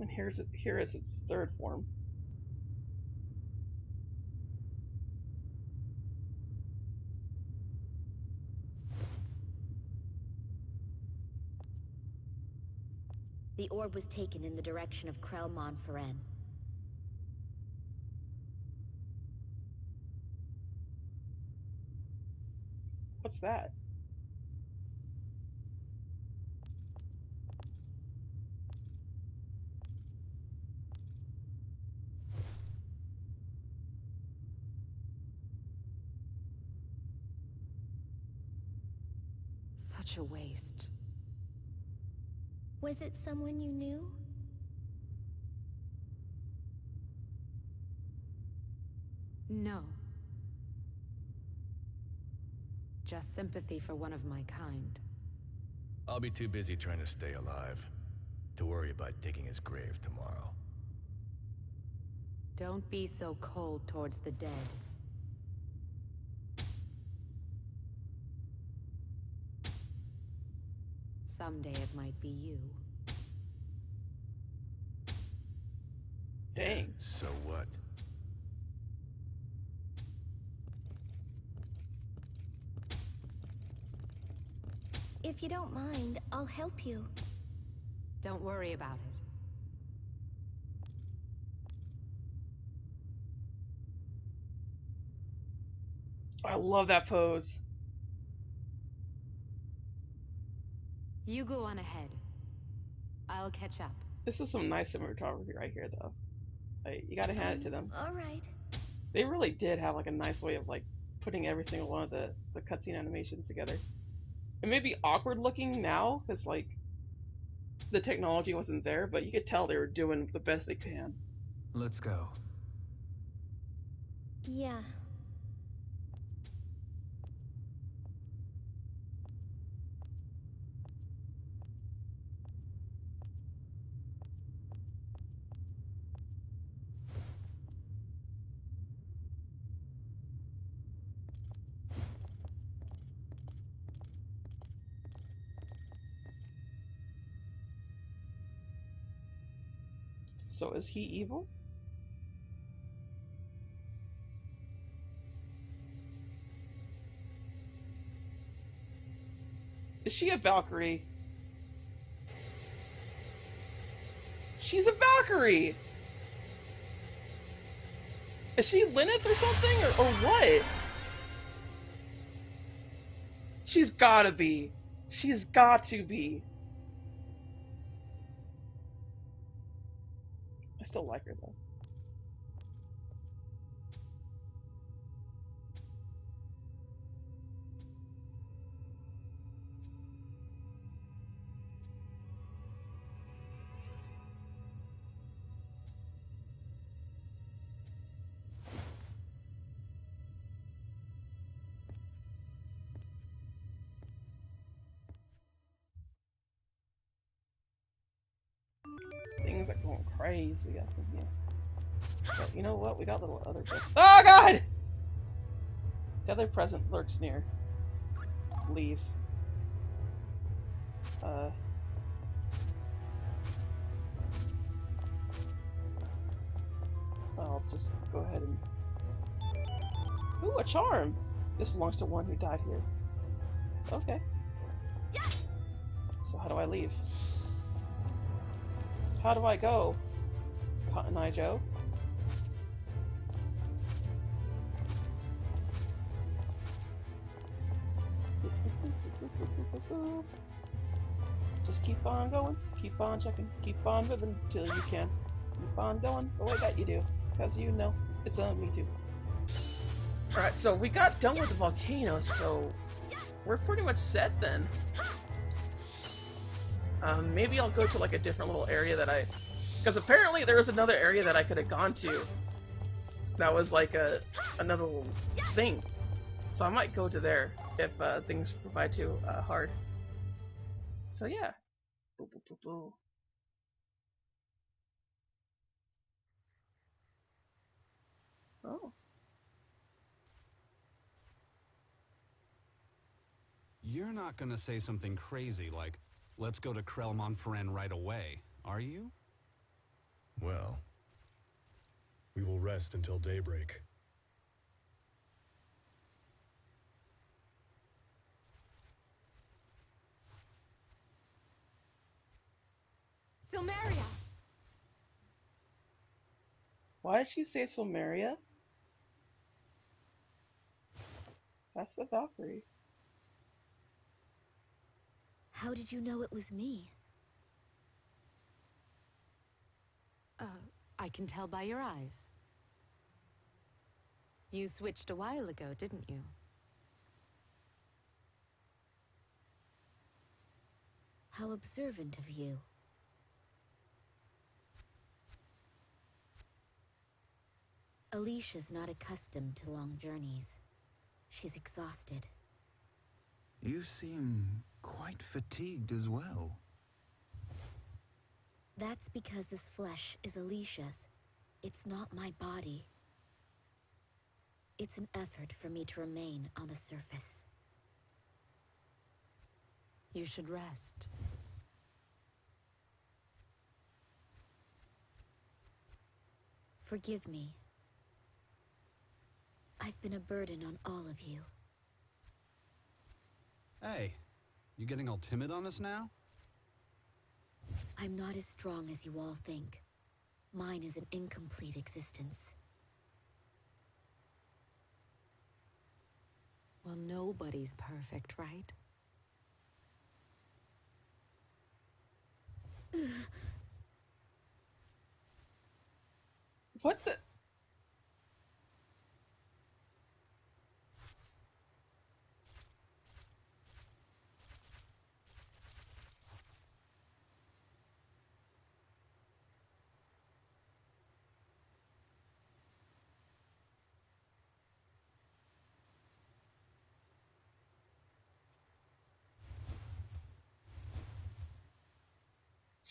and here is its third form. The orb was taken in the direction of Crell Monferaigne. What's that? Such a waste. Was it someone you knew? No. Just sympathy for one of my kind. I'll be too busy trying to stay alive to worry about digging his grave tomorrow. Don't be so cold towards the dead. Someday it might be you. Dang. So what? If you don't mind, I'll help you. Don't worry about it. I love that pose. You go on ahead. I'll catch up. This is some nice cinematography right here, though. Like, you gotta hand it to them. All right. They really did have like a nice way of like putting every single one of the cutscene animations together. It may be awkward looking now because like the technology wasn't there, but you could tell they were doing the best they can. Let's go. Yeah. So is he evil? Is she a Valkyrie? She's a Valkyrie! Is she Lyneth or something? Or what? She's gotta be. She's got to be. I still like her though. Things are going crazy up in here. But you know what? We got little other present. Oh god! The other present lurks near. Leave. I'll just go ahead and. Ooh, a charm! This belongs to one who died here. Okay. So how do I leave? How do I go? Cotton Eye Joe. Just keep on going, keep on checking, keep on moving till you can. Keep on going the way that you do, because you know it's on me too. Alright, so we got done with the volcano, so we're pretty much set then. Maybe I'll go to like a different little area that I, because apparently there was another area that I could have gone to that was like another little thing, so I might go to there if things provide too hard. So yeah. Boo, boo, boo, boo. Oh. You're not gonna say something crazy like, "Let's go to Crell Monferaigne right away," are you? Well, we will rest until daybreak. Silmeria! Why did she say Silmeria? That's the Valkyrie. How did you know it was me? I can tell by your eyes. You switched a while ago, didn't you? How observant of you. Alicia's not accustomed to long journeys. She's exhausted. You seem quite fatigued as well. That's because this flesh is Alicia's. It's not my body. It's an effort for me to remain on the surface. You should rest. Forgive me. I've been a burden on all of you. Hey, you getting all timid on us now? I'm not as strong as you all think. Mine is an incomplete existence. Well, nobody's perfect, right? What the...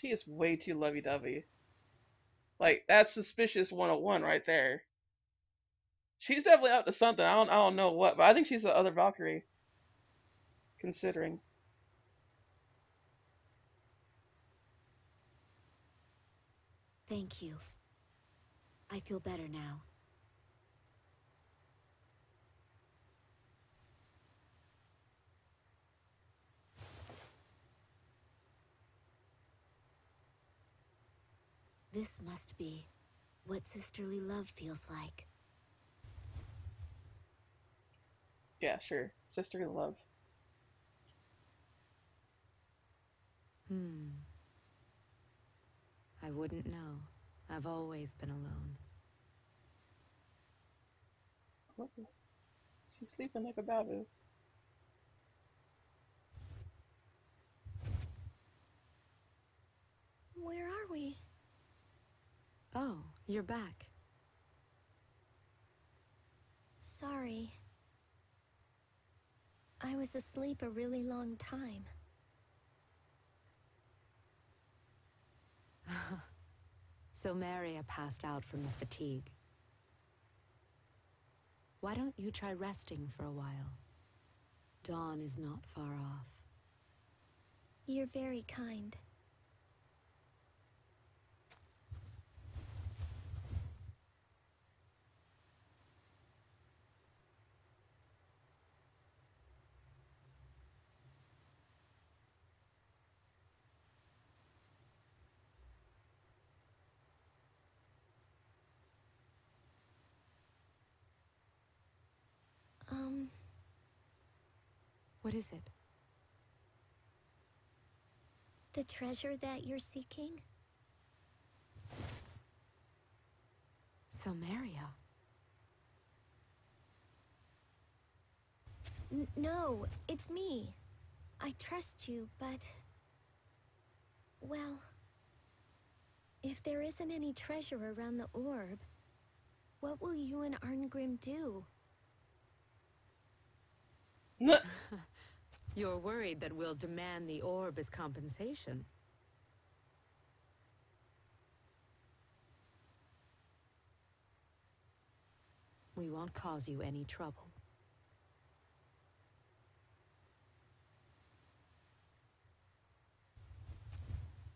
She is way too lovey-dovey. Like, that's suspicious 101 right there. She's definitely up to something. I don't know what, but I think she's the other Valkyrie. Considering. Thank you. I feel better now. This must be what sisterly love feels like. Yeah, sure. Sisterly love. I wouldn't know. I've always been alone. What the? She's sleeping like a baby. Where are we? Oh, you're back. Sorry. I was asleep a really long time. Silmeria passed out from the fatigue. Why don't you try resting for a while? Dawn is not far off. You're very kind. What is it? The treasure that you're seeking? Silmeria. No, it's me. I trust you, but... Well... If there isn't any treasure around the orb, what will you and Arngrim do? You're worried that we'll demand the orb as compensation. We won't cause you any trouble.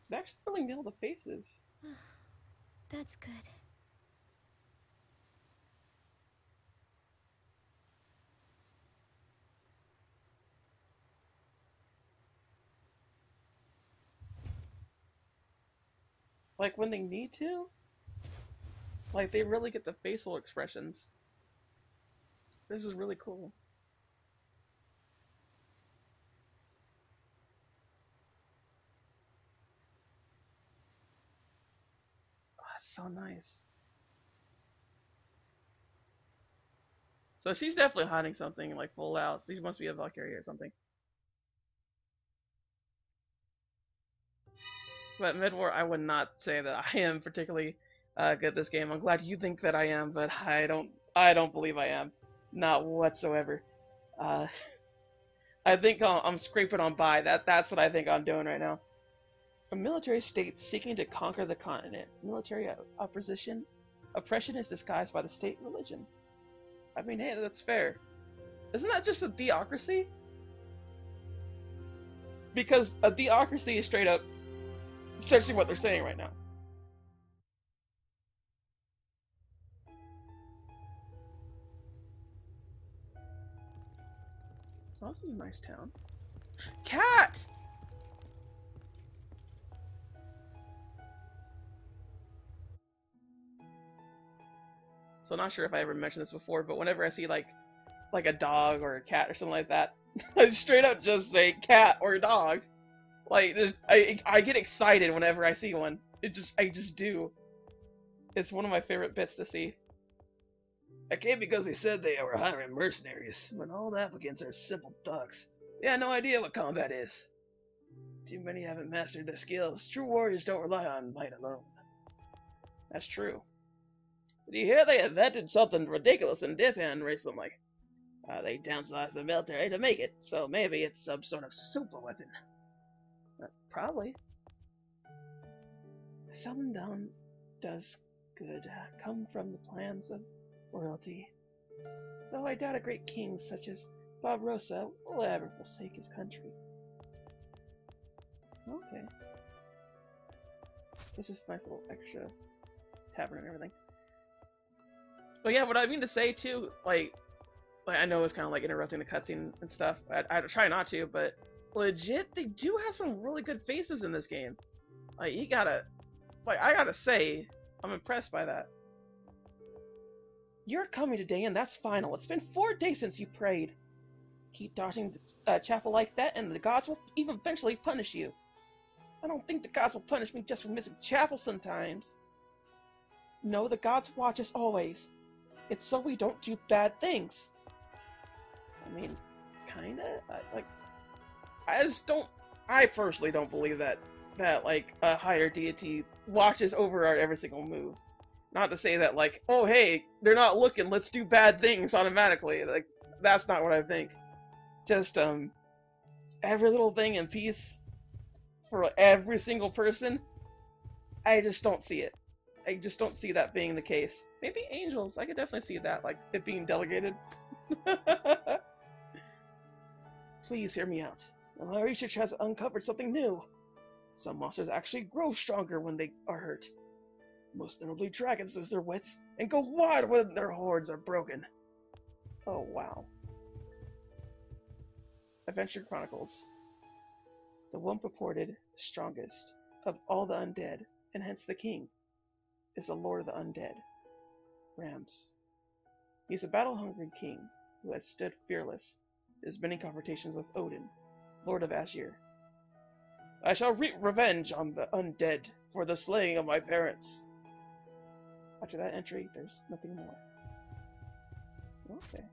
They actually really nailed the faces. That's good. Like, when they need to? Like, they really get the facial expressions. This is really cool. Oh, that's so nice. So she's definitely hiding something, like, full out. She must be a Valkyrie or something. But mid-war, I would not say that I am particularly good at this game. I'm glad you think that I am, but I don't believe I am. Not whatsoever. I think I'm scraping on by. That's what I think I'm doing right now. A military state seeking to conquer the continent. Military oppression is disguised by the state religion. I mean, hey, that's fair. Isn't that just a theocracy? Because a theocracy is straight up essentially what they're saying right now. Oh, this is a nice town. Cat! So I'm not sure if I ever mentioned this before, but whenever I see like a dog or a cat or something like that, I straight up just say cat or dog. Like, I get excited whenever I see one. I just do. It's one of my favorite bits to see. I came because they said they were hiring mercenaries, when all the applicants are simple thugs. They had no idea what combat is. Too many haven't mastered their skills. True warriors don't rely on might alone. That's true. Did you hear they invented something ridiculous in Dipan recently? They downsized the military to make it, so maybe it's some sort of super weapon. Probably. Seldon down does good come from the plans of royalty. Though I doubt a great king such as Bob Rosa will ever forsake his country. Okay. So it's just a nice little extra tavern and everything. But yeah, what I mean to say too, like I know it's kind of like interrupting the cutscene and stuff. I try not to, but legit, they do have some really good faces in this game. Like, I gotta say, I'm impressed by that. You're coming today, and that's final. It's been 4 days since you prayed. Keep dodging the chapel like that, and the gods will even eventually punish you. I don't think the gods will punish me just for missing chapel sometimes. No, the gods watch us always. It's so we don't do bad things. I mean, kinda? I just don't. I personally don't believe that like a higher deity watches over our every single move. Not to say that like, oh hey, they're not looking, let's do bad things automatically. Like, that's not what I think. Just every little thing in peace for every single person. I just don't see it. I just don't see that being the case. Maybe angels. I could definitely see that, like it being delegated. Please hear me out. My research has uncovered something new. Some monsters actually grow stronger when they are hurt. Most notably, dragons lose their wits and go wild when their hordes are broken. Oh, wow. Adventure Chronicles. The one purported strongest of all the undead, and hence the king, is the Lord of the Undead, Rams. He's a battle-hungry king who has stood fearless in his many confrontations with Odin, Lord of Ashir. I shall wreak revenge on the undead for the slaying of my parents. After that entry, there's nothing more. Okay.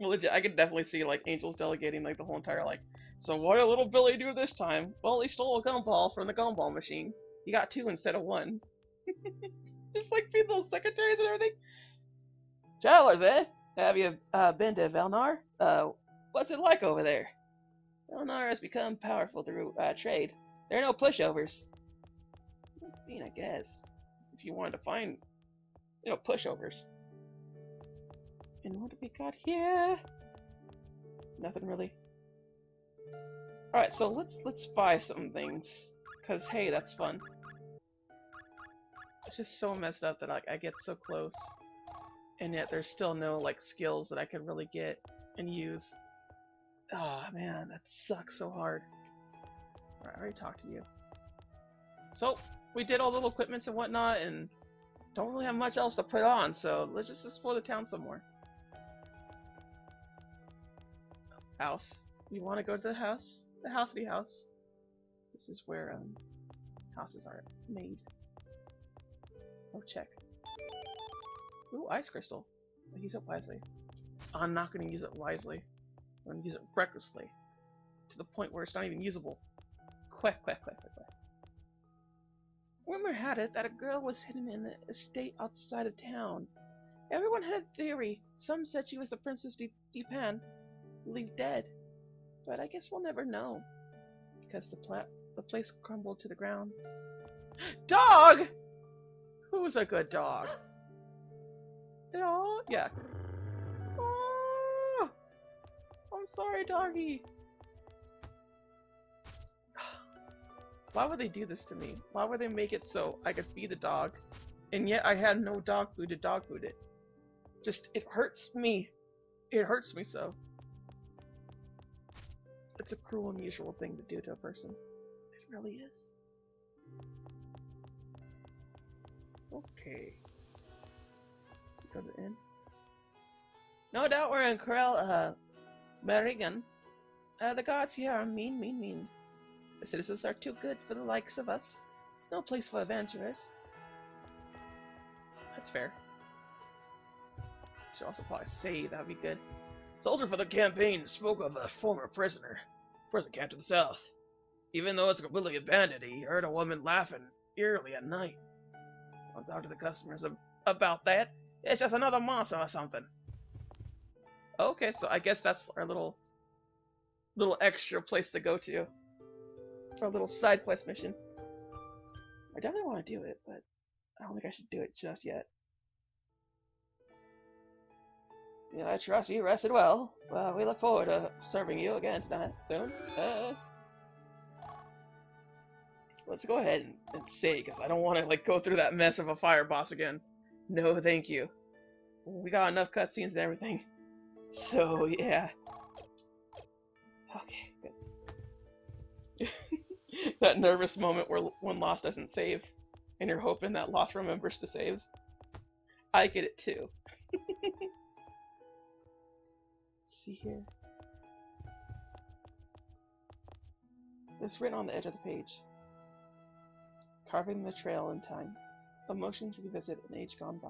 Well, legit, I could definitely see like angels delegating like the whole entire like. So what did little Billy do this time? Well, he stole a gumball from the gumball machine. He got 2 instead of 1. Just like being little secretaries and everything. Travelers, eh? Have you been to Valnar? What's it like over there? Eleanor has become powerful through trade. There are no pushovers. I mean, I guess. If you wanted to find, you know, pushovers. And what have we got here? Nothing really. Alright, so let's buy some things. Cause hey, that's fun. It's just so messed up that like, I get so close, and yet there's still no like skills that I could really get and use. Oh man, that sucks so hard. Alright, I already talked to you. So, we did all the little equipments and whatnot, and don't really have much else to put on, so let's just explore the town some more. House. You want to go to the house? The housey house. This is where houses are made. Oh, check. Ooh, ice crystal. I'll use it wisely. I'm not going to use it wisely. I'm going to use it recklessly. To the point where it's not even usable. Quack, quack, quack, quack, quack. Rumor had it that a girl was hidden in the estate outside of town. Everyone had a theory. Some said she was the Princess Dipan, leave dead. But I guess we'll never know. Because the place crumbled to the ground. Dog! Who's a good dog? Oh, yeah. Oh, I'm sorry, doggy. Why would they do this to me? Why would they make it so I could feed the dog, and yet I had no dog food to dog food it? Just, it hurts me. It hurts me so. It's a cruel, unusual thing to do to a person. It really is. Okay. Go to the inn. No doubt we're in Crell, Marigan. The guards here are mean. The citizens are too good for the likes of us. It's no place for adventurers. That's fair. Should also probably save, that'd be good. Soldier for the campaign spoke of a former prisoner. Prison camp to the south. Even though it's completely abandoned, he heard a woman laughing eerily at night. I'll talk to the customers about that. It's just another monster or something. Okay, so I guess that's our little extra place to go to. Our little side quest mission. I definitely want to do it, but I don't think I should do it just yet. Yeah, I trust you rested well. Well, we look forward to serving you again tonight soon. Let's go ahead and save, because I don't want to like go through that mess of a fire boss again. No, thank you. We got enough cutscenes and everything. So yeah. Okay, good. That nervous moment where one loss doesn't save, and you're hoping that loss remembers to save. I get it too. Let's see here. It's written on the edge of the page. Carving the trail in time. Emotions revisit an age gone by.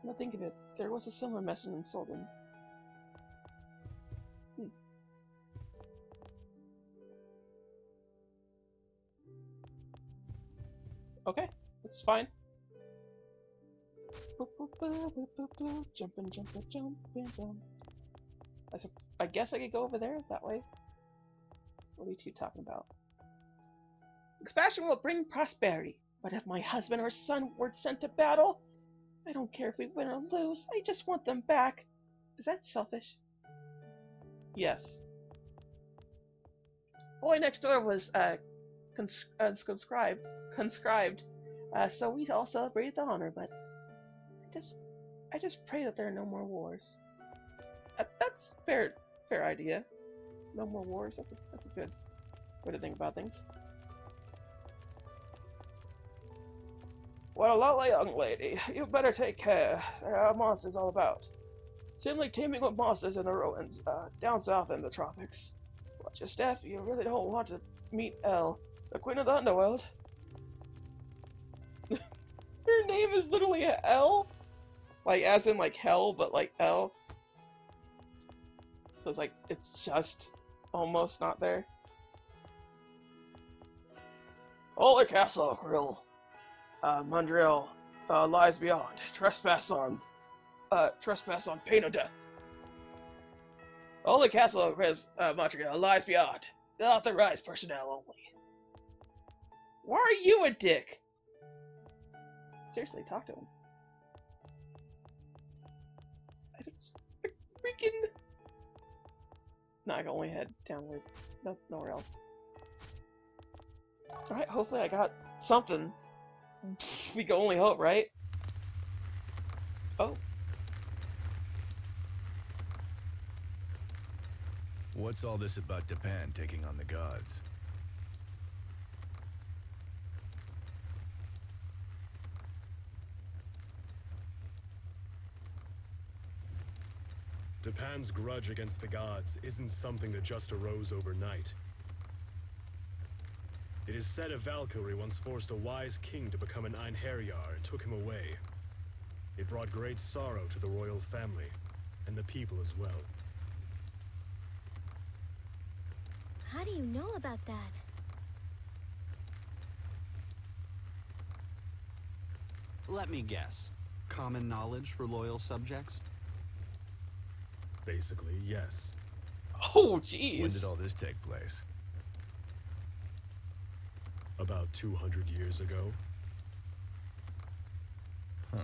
Come to think of it, there was a similar message in Seldon. Okay, it's fine. Jumping. I guess I could go over there that way. What are you two talking about? Expansion will bring prosperity, but if my husband or son were sent to battle, I don't care if we win or lose, I just want them back. Is that selfish? Yes. The boy next door was conscribed, so we all celebrated the honor, but I just pray that there are no more wars. That's fair idea. No more wars. That's a good way to think about things. What a lovely young lady. You better take care. There are monsters all about. Seems like teeming with monsters in the ruins, down south in the tropics. Watch your step. You really don't want to meet Hel. The Queen of the Underworld. Her name is literally Hel? Like, as in, like, hell, but, like, Hel. So it's like, it's just almost not there. Holy Castle of Crell Monferaigne lies beyond. Trespass on pain of death. Holy Castle of Crell Monferaigne lies beyond. Authorized personnel only. Why are you a dick? Seriously, talk to him. I just freaking. No, I can only head downward. Nowhere else. Alright, hopefully I got something We can only hope, right? Oh. What's all this about Dipan taking on the gods? Dipan's grudge against the gods isn't something that just arose overnight. It is said a Valkyrie once forced a wise king to become an Einherjar and took him away. It brought great sorrow to the royal family, and the people as well. How do you know about that? Let me guess. Common knowledge for loyal subjects? Basically, yes. Oh, jeez. When did all this take place? About 200 years ago. Huh.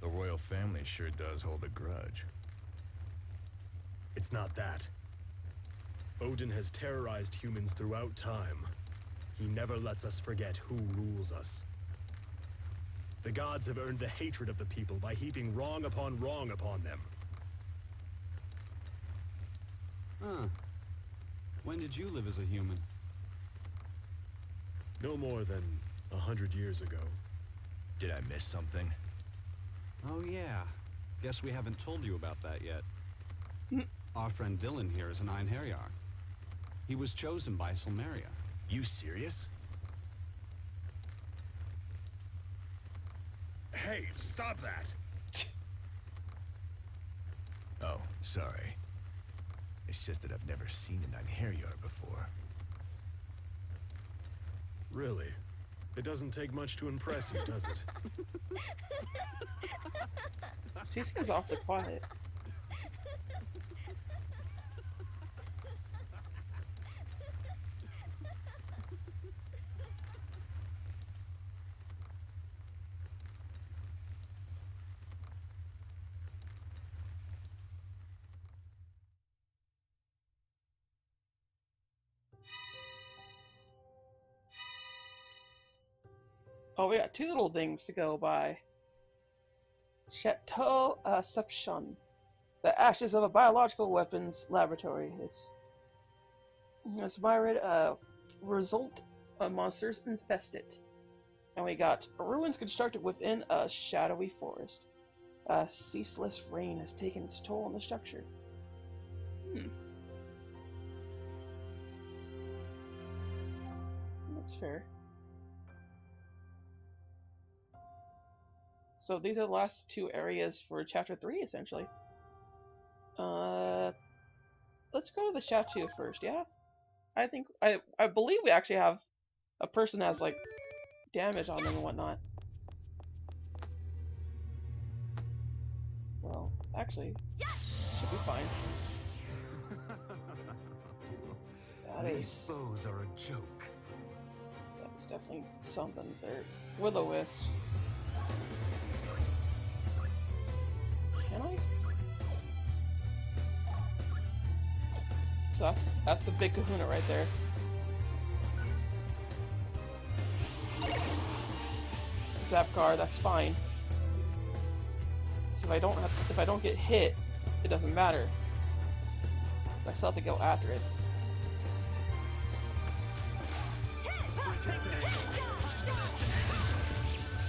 The royal family sure does hold a grudge. It's not that. Odin has terrorized humans throughout time. He never lets us forget who rules us. The gods have earned the hatred of the people by heaping wrong upon them. Huh. When did you live as a human? No more than 100 years ago. Did I miss something? Oh yeah. Guess we haven't told you about that yet. Our friend Dylan here is an Einherjar. He was chosen by Silmeria. You serious? Hey, stop that! Oh, sorry. It's just that I've never seen an Einherjar before. Really? It doesn't take much to impress you, does it? These guys are awfully quiet. Oh, we got two little things to go by. Chateau Obession. The ashes of a biological weapons laboratory. It's inspired result monsters infest it. And we got ruins constructed within a shadowy forest. Ceaseless rain has taken its toll on the structure. Hmm. That's fair. So these are the last two areas for Chapter 3, essentially. Let's go to the Chateau first, yeah? I believe we actually have a person that has, like, damage on them and whatnot. Well, actually, should be fine. These foes are a joke. That was definitely something there. Will-o-wisp. Can I? So that's the big kahuna right there. Zapgar, that's fine. So if I don't get hit, it doesn't matter. I still have to go after it.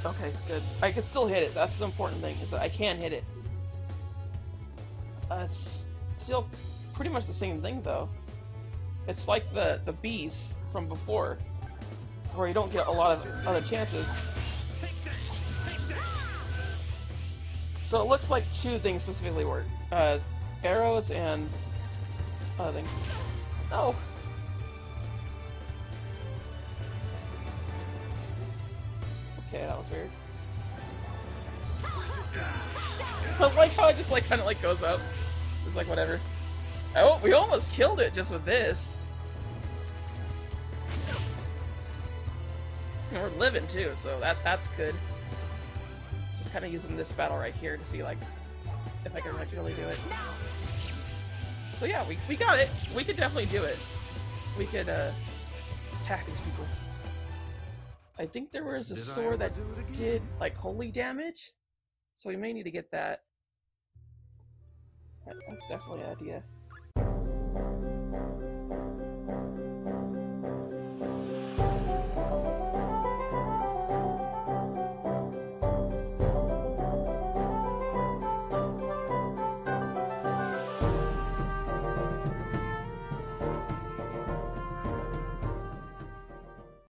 Okay, good. I can still hit it. That's the important thing, is that I can hit it. It's still pretty much the same thing, though. It's like the bees from before, where you don't get a lot of other chances. So it looks like two things specifically work. Arrows and other things. No! Okay, that was weird. I like how it just like kind of like goes up. It's like whatever. Oh, we almost killed it just with this. And we're living too, so that's good. Just kind of using this battle right here to see like if I can regularly do it. So yeah, we got it. We could definitely do it. We could attack these people. I think there was a sword that did like holy damage, so we may need to get that. That's definitely an idea.